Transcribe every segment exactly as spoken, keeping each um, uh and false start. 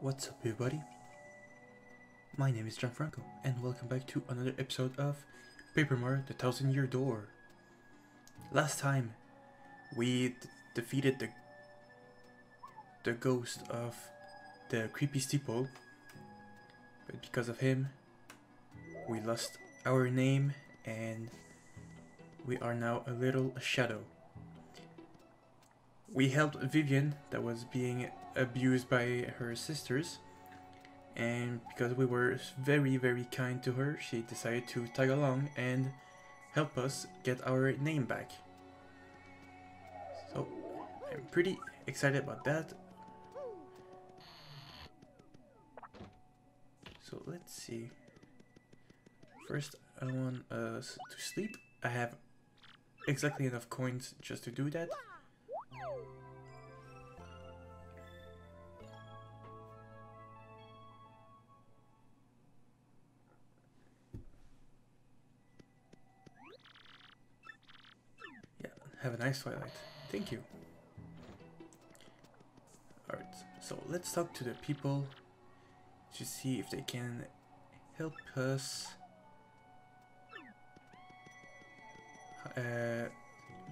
What's up, everybody? My name is Gianfranco, and welcome back to another episode of Papermore the Thousand Year Door. Last time, we d defeated the the ghost of the creepy steeple, but because of him, we lost our name, and we are now a little shadow. We helped Vivian that was being abused by her sisters, and because we were very very kind to her, she decided to tag along and help us get our name back. So I'm pretty excited about that. So let's see. First I want us to sleep. I have exactly enough coins just to do that. Have a nice twilight. Thank you. Alright, so let's talk to the people to see if they can help us. Uh,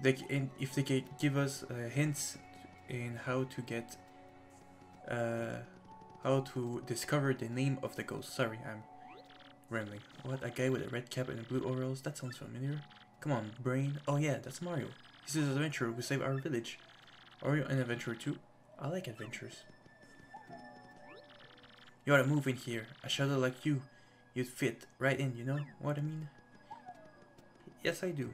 they and if they can give us uh, hints in how to get, uh, how to discover the name of the ghost. Sorry, I'm rambling. What, a guy with a red cap and blue overalls? That sounds familiar. Come on, brain. Oh yeah, that's Mario. This is an adventurer who saved our village. Are you an adventurer too? I like adventures. You ought to move in here. A shadow like you, you'd fit right in, you know what I mean? Yes, I do.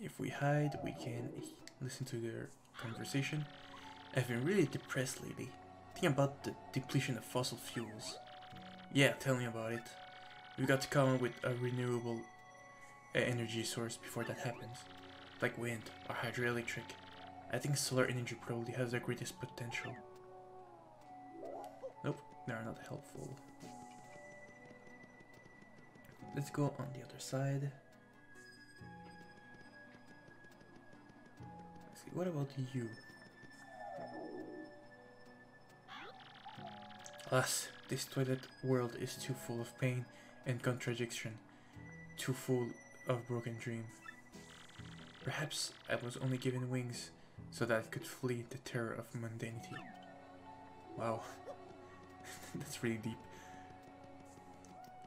If we hide, we can listen to their conversation. I've been really depressed lately. Think about the depletion of fossil fuels. Yeah, tell me about it. We've got to come up with a renewable energy source before that happens. Like wind or hydroelectric. I think solar energy probably has the greatest potential. Nope, they are not helpful. Let's go on the other side. Let's see, what about you? Alas, this toilet world is too full of pain and contradiction, too full of broken dream. Perhaps I was only given wings so that I could flee the terror of mundanity. Wow, that's really deep.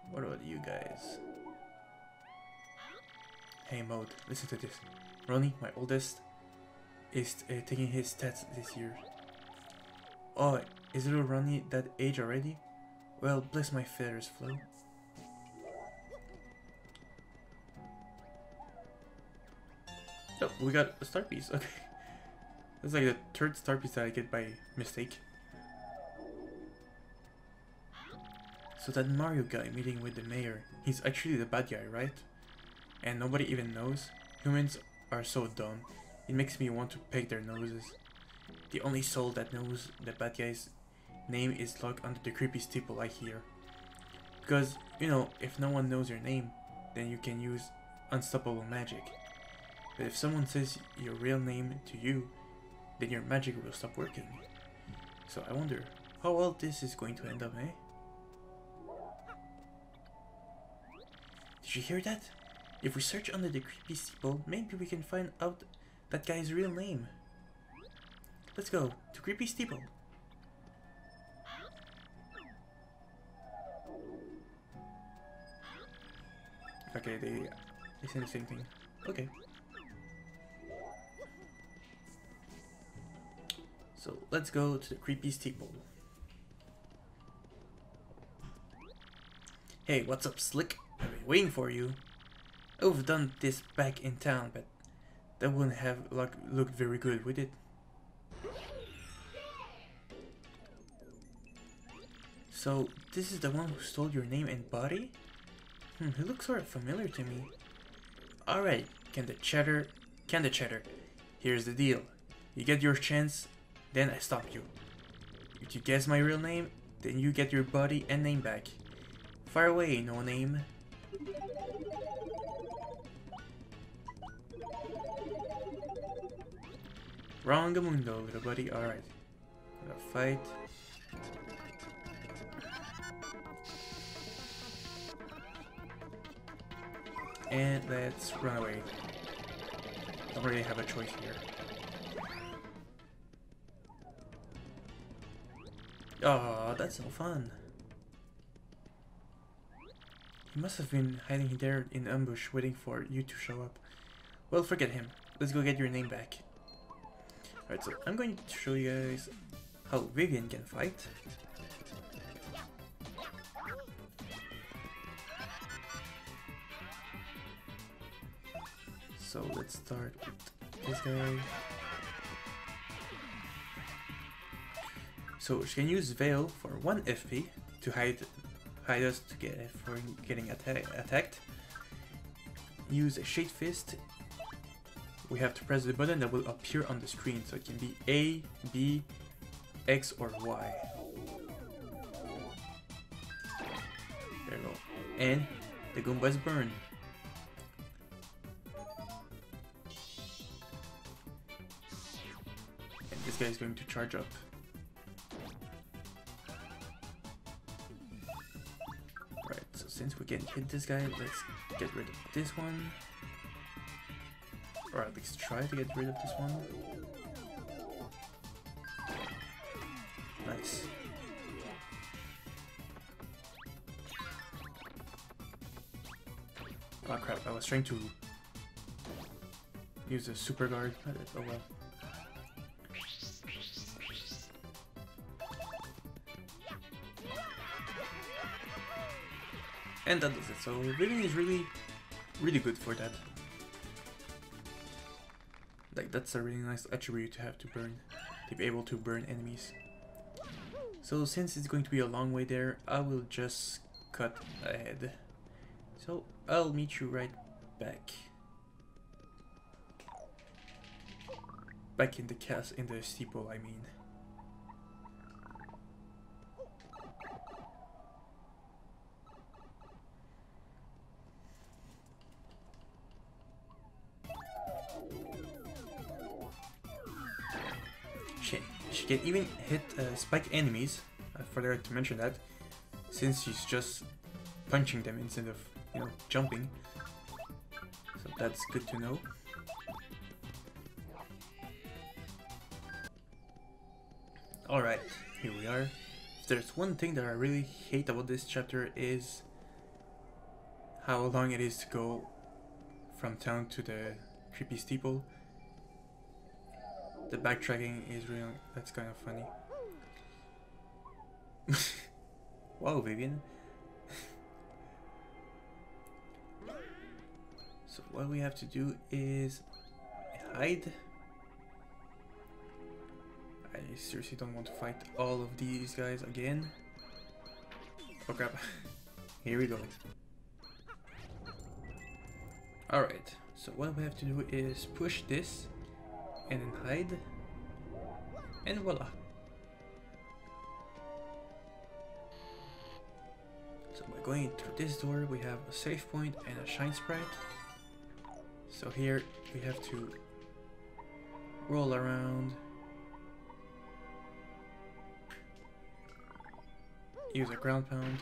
What about you guys? Hey Mode, listen to this. Ronnie, my oldest, is uh, taking his stats this year. Oh, is little Ronnie that age already? Well, bless my feathers, Flo. Oh, we got a star piece, okay. That's like the third star piece that I get by mistake. So that Mario guy meeting with the mayor, he's actually the bad guy, right? And nobody even knows? Humans are so dumb. It makes me want to peg their noses. The only soul that knows the bad guy's name is locked under the creepy steeple, I hear. Because, you know, if no one knows your name, then you can use unstoppable magic. But if someone says your real name to you, then your magic will stop working. So I wonder how all this is going to end up, eh? Did you hear that? If we search under the creepy steeple, maybe we can find out that guy's real name. Let's go to Creepy Steeple. Okay, they, they say the same thing. Okay. So let's go to the Creepy Steeple. Hey, what's up, Slick? I've been waiting for you. I would've done this back in town, but that wouldn't have like, looked very good, would it? So, this is the one who stole your name and body? Hmm, he looks sort of familiar to me. Alright, can the cheddar... Can the cheddar. Here's the deal. You get your chance, then I stop you. If you guess my real name, then you get your body and name back. Fire away, no name. Wrong-a-mundo, little buddy. Alright. Gotta fight. And let's run away. Don't really have a choice here. Oh, that's so fun. He must have been hiding there in ambush waiting for you to show up. Well, forget him. Let's go get your name back. Alright, so I'm going to show you guys how Vivian can fight. So let's start with this guy. So she can use Veil for one F P to hide hide us to get from getting atta attacked. Use a Shade Fist. We have to press the button that will appear on the screen, so it can be A, B, X, or Y. There we go. And the Goombas burn. And this guy is going to charge up. Since we can't hit this guy, let's get rid of this one. Or at least try to get rid of this one. Nice. Oh crap, I was trying to use a super guard, but oh well. And that does it, so Vivian is really, really good for that. Like, that's a really nice attribute to have to burn, to be able to burn enemies. So since it's going to be a long way there, I will just cut ahead. So I'll meet you right back. Back in the castle, in the steeple, I mean. She can even hit uh, spike enemies, I forgot to mention that, since she's just punching them instead of, you know, jumping. So that's good to know. Alright, here we are. If there's one thing that I really hate about this chapter is how long it is to go from town to the creepy steeple. The backtracking is real. That's kind of funny. Wow, Vivian. So what we have to do is hide. I seriously don't want to fight all of these guys again. Oh crap. Here we go. Alright, so what we have to do is push this. And then hide, and voila. So by going through this door, we have a save point and a shine sprite. So here we have to roll around, use a ground pound,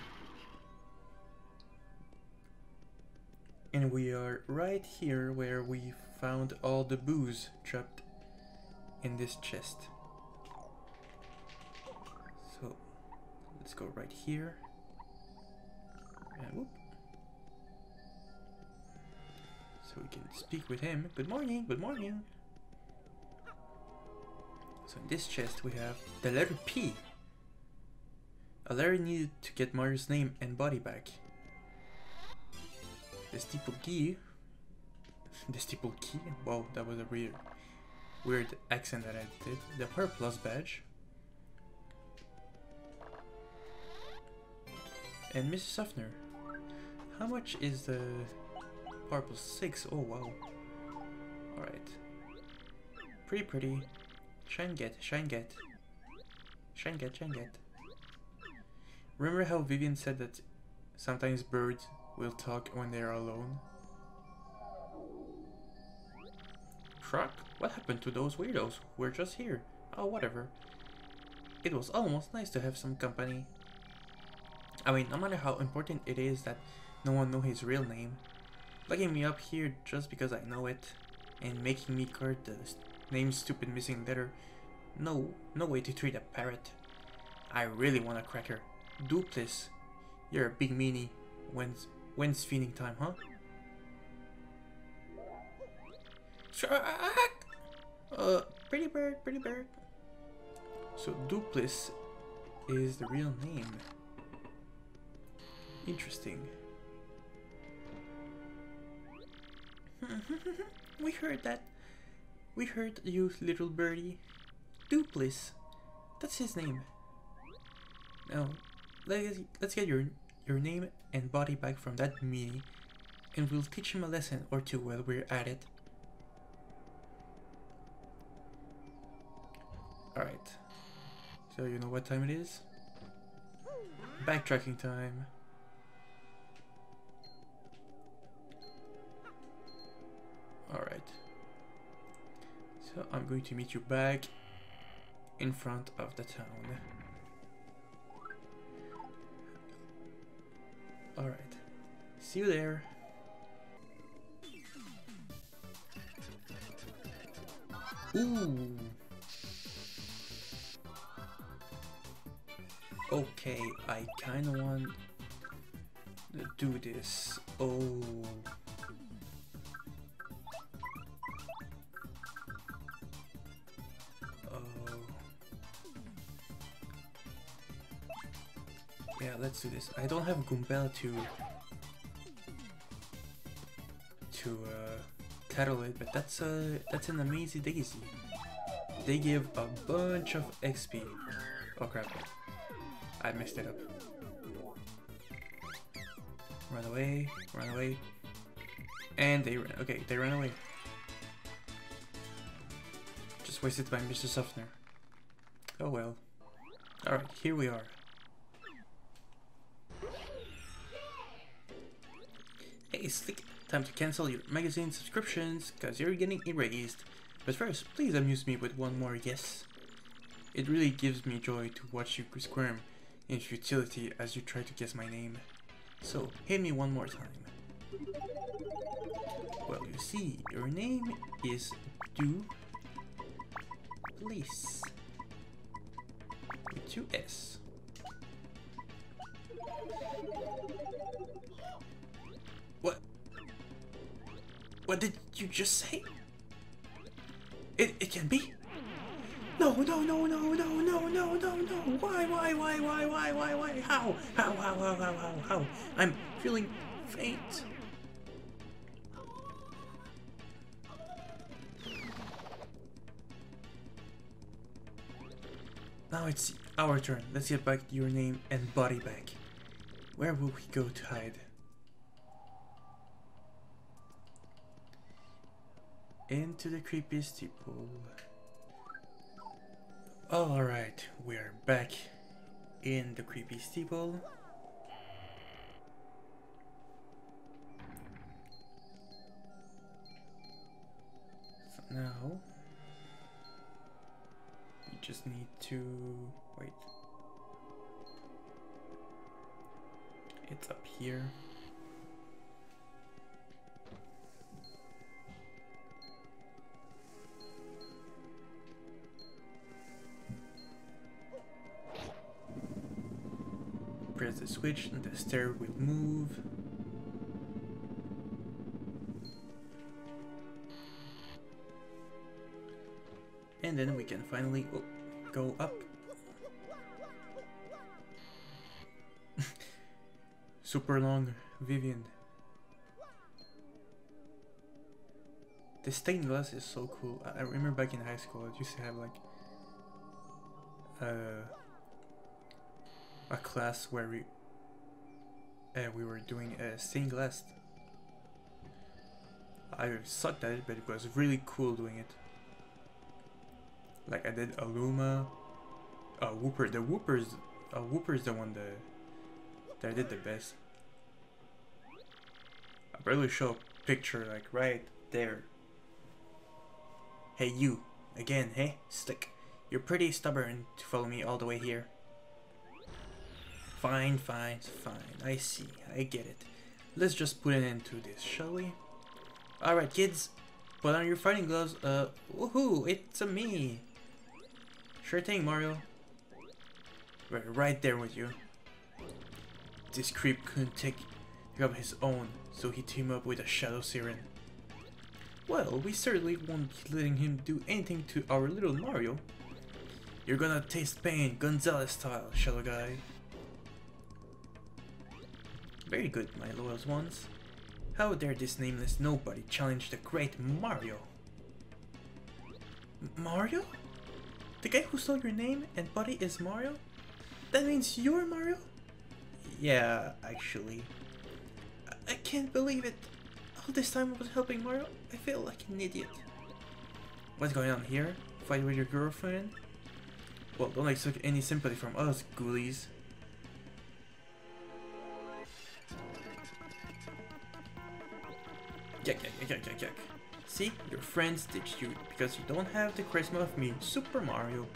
and we are right here where we found all the booze trapped in this chest. So let's go right here. And whoop. So we can speak with him. Good morning, good morning. So in this chest we have the letter P. A letter needed to get Mario's name and body back. The steeple key. The steeple key? Wow, that was a weird. Weird accent that I did. The Power Plus badge. And Missus Sofner. How much is the Power Plus six? Oh wow. Alright. Pretty pretty. Shine get, shine get. Shine get, shine get. Remember how Vivian said that sometimes birds will talk when they are alone? truck? What happened to those weirdos who were just here? Oh, whatever. It was almost nice to have some company. I mean, no matter how important it is that no one knew his real name, lugging me up here just because I know it, and making me guard the name's stupid missing letter, no, no way to treat a parrot. I really want a cracker. Doopliss, you're a big meanie. When's, when's feeding time, huh? Shark! Uh, pretty bird, pretty bird. So Doopliss is the real name. Interesting. We heard that. We heard you, little birdie. Doopliss. That's his name. Now, let's get your your name and body back from that meanie, and we'll teach him a lesson or two while we're at it. Alright. So you know what time it is? Backtracking time. Alright. So I'm going to meet you back in front of the town. Alright. See you there. Ooh. Okay, I kinda want to do this. Oh. Yeah, let's do this. I don't have Goombella to to uh, tattle it, but that's a that's an amazing daisy. They give a bunch of X P. Oh crap! I messed it up. Run away! Run away! And they ran. Okay, they ran away. Just wasted by Mister Softener. Oh well. All right, here we are. Hey Slick, time to cancel your magazine subscriptions, cause you're getting erased. But first, please amuse me with one more guess. It really gives me joy to watch you squirm in futility as you try to guess my name. So, hit me one more time. Well, you see, your name is Doopliss. With two S. What? What did you just say? It it can be? No no no no no no no no no! Why why why why why why why? How how how how how how how? I'm feeling faint. Now it's our turn. Let's get back your name and body back. Where will we go to hide? Into the creepy steeple. Alright, we're back in the creepy steeple. So now we just need to wait. It's up here. Press the switch and the stair will move. And then we can finally oh, go up. Super long Vivian. The stained glass is so cool. I remember back in high school I used to have like uh a class where we uh, we were doing a uh, stained glass. I sucked at it, but it was really cool doing it. Like I did Aluma, a uh, Whooper. The Whooper's a uh, Whooper's the one that that I did the best. I barely show a picture like right there. Hey, you. Again, hey? Stick. You're pretty stubborn to follow me all the way here. Fine, fine, fine. I see. I get it. Let's just put an end to this, shall we? Alright, kids. Put on your fighting gloves. Uh, woohoo! It's a me! Sure thing, Mario. We're right there with you. This creep couldn't take up his own, so he teamed up with a Shadow Siren. Well, we certainly won't be letting him do anything to our little Mario. You're gonna taste pain, Gonzales style, Shadow Guy. Very good, my loyal ones. How dare this nameless nobody challenge the great Mario? M Mario? The guy who stole your name and body is Mario? That means you're Mario? Yeah, actually. I, I can't believe it. All this time I was helping Mario, I feel like an idiot. What's going on here? Fight with your girlfriend? Well, don't expect any sympathy from us, ghoulies. Yuck, yuck, yuck, yuck, yuck. See, your friends ditched you because you don't have the charisma of me, Super Mario.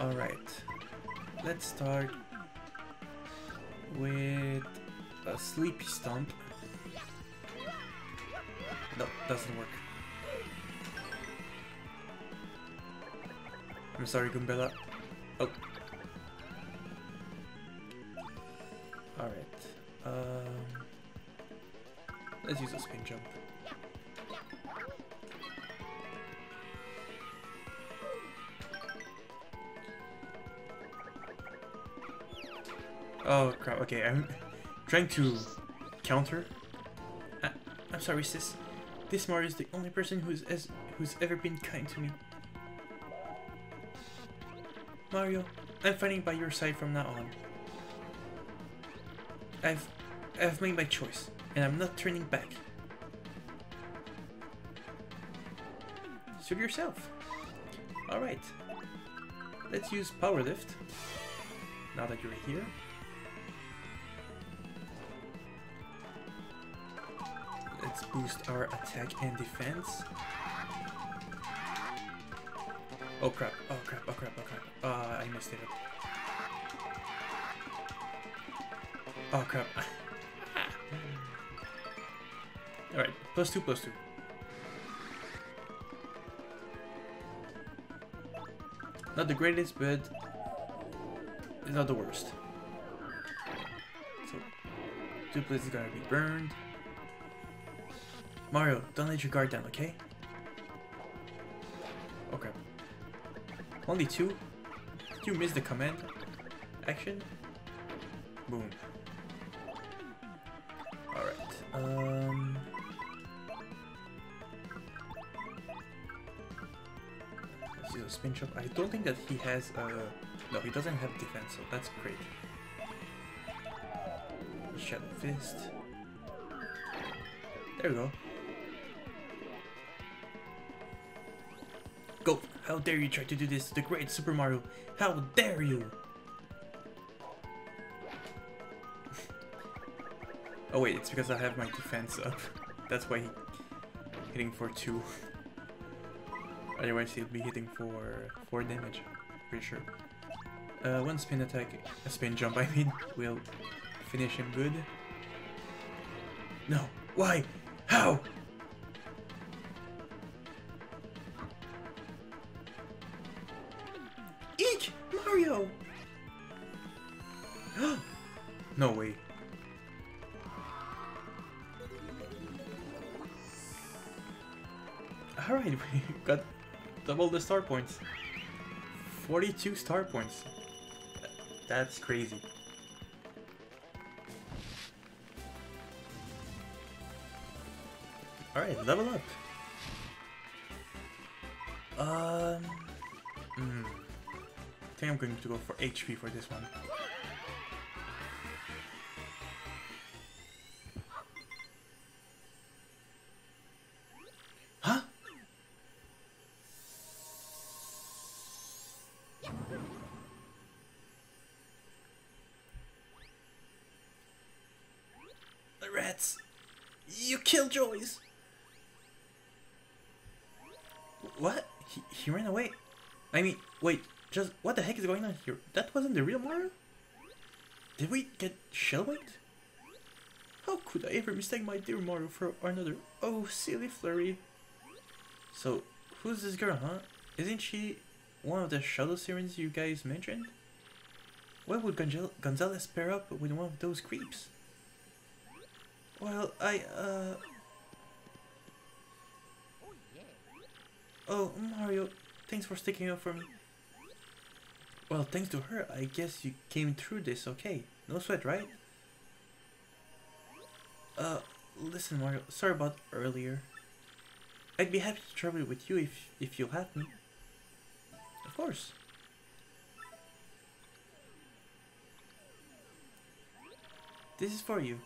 Alright, let's start with a sleepy stomp. No, doesn't work. I'm sorry, Goombella. Oh. Alright. Um, let's use a spin jump. Oh crap, okay, I'm trying to counter. I, I'm sorry sis, this Mario is the only person who's, as, who's ever been kind to me. Mario, I'm fighting by your side from now on. I've I've made my choice, and I'm not turning back. Suit yourself. Alright. Let's use power lift. Now that you're here. Let's boost our attack and defense. Oh crap, oh crap, oh crap, oh crap. Uh, I messed it up. Oh crap. Alright, plus two, plus two. Not the greatest, but it's not the worst. So, Doopliss is gonna be burned. Mario, don't let your guard down, okay? Oh crap. Only two? Did you miss the command action? Boom. Um, let's use a spin jump. I don't think that he has a... No, he doesn't have defense, so that's great. Shadow Fist. There we go. Go! How dare you try to do this to the great Super Mario! How dare you! Oh wait, it's because I have my defense up. That's why he's hitting for two. Otherwise he'll be hitting for four damage, pretty sure. Uh, one spin attack, a spin jump I mean, will finish him good. No, why? How? Eek! Mario! No way. Alright, we got double the star points. forty-two star points. That's crazy. Alright, level up. Um, mm, I think I'm going to go for H P for this one. You killjoys! What? He, he ran away? I mean, wait, just what the heck is going on here? That wasn't the real Mario? Did we get shell-winged? How could I ever mistake my dear Mario for another? Oh, silly flurry. So, who's this girl, huh? Isn't she one of the Shadow Sirens you guys mentioned? Why would Gonzal Gonzales pair up with one of those creeps? Well, I, uh... Oh, Mario, thanks for sticking up for me. Well, thanks to her, I guess you came through this okay. No sweat, right? Uh, listen, Mario, sorry about earlier. I'd be happy to travel with you if, if you'll have me. Of course. This is for you.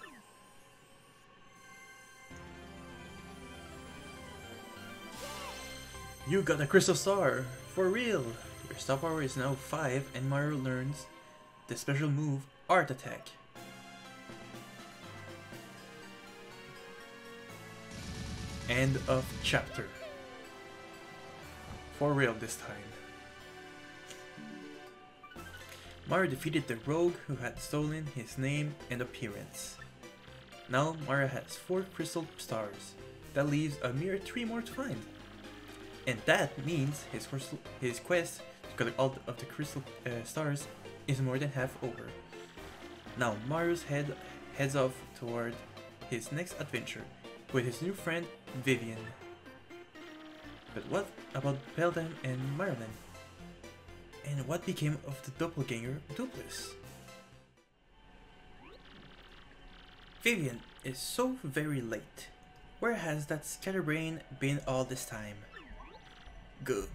You got a crystal star! For real! Your star power is now five and Mario learns the special move, Art Attack. End of chapter. For real this time. Mario defeated the rogue who had stolen his name and appearance. Now Mario has four crystal stars. That leaves a mere three more to find. And that means his, his quest to collect all of the crystal uh, stars is more than half over. Now Mario's head heads off toward his next adventure with his new friend Vivian. But what about Beldam and Marilyn? And what became of the doppelganger Doopliss? Vivian is so very late. Where has that scatterbrain been all this time? Good.